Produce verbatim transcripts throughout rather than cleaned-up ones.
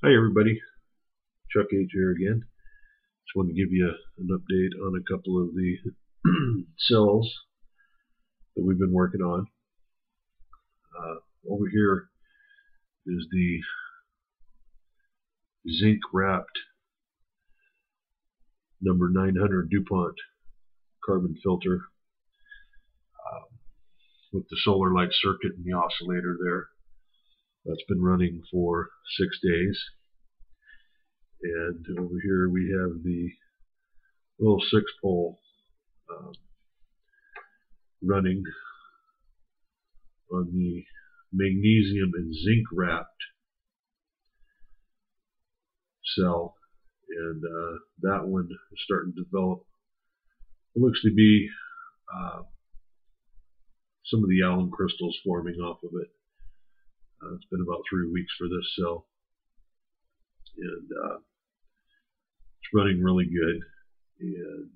Hi everybody, Chuck H here again. Just wanted to give you an update on a couple of the cells that we've been working on. Uh, over here is the zinc wrapped number nine hundred DuPont carbon filter uh, with the solar light circuit and the oscillator there. That's been running for six days. And over here we have the little six pole um, running on the magnesium and zinc wrapped cell. And uh, that one is starting to develop. It looks to be uh, some of the alum crystals forming off of it. Uh, it's been about three weeks for this cell, and uh, it's running really good, and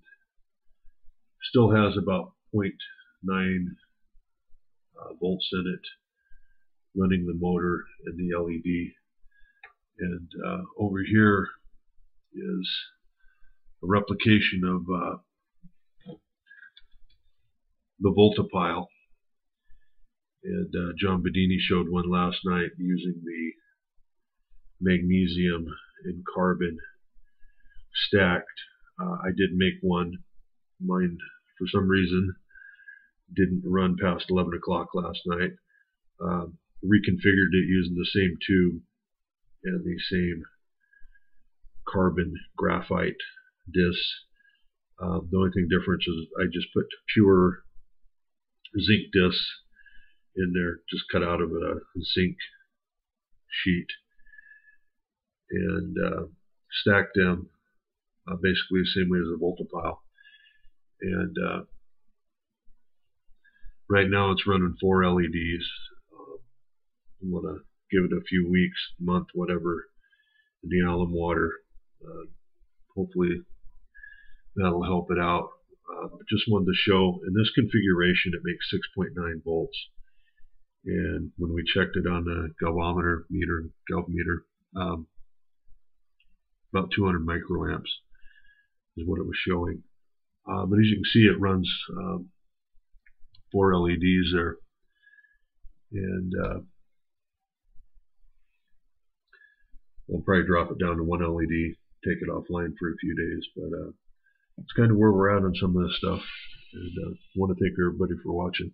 still has about zero point nine uh, volts in it, running the motor and the L E D. And uh, over here is a replication of uh, the Volta pile. And uh, John Bedini showed one last night using the magnesium and carbon stacked. Uh, I did make one. Mine, for some reason, didn't run past eleven o'clock last night. Uh, reconfigured it using the same tube and the same carbon graphite discs. Uh, the only thing difference is I just put pure zinc discs in there, just cut out of a zinc sheet, and uh, stack them uh, basically the same way as a Volta pile. And uh, right now it's running four L E Ds. Uh, I want to give it a few weeks, month, whatever, in the alum water. Uh, hopefully that'll help it out. Uh, but just wanted to show in this configuration it makes six point nine volts. And when we checked it on the galvanometer meter, galv meter, um, about two hundred microamps is what it was showing. Uh, but as you can see, it runs um, four L E Ds there, and uh, we'll probably drop it down to one L E D, take it offline for a few days. But uh, it's kind of where we're at on some of this stuff. And uh, want to thank everybody for watching.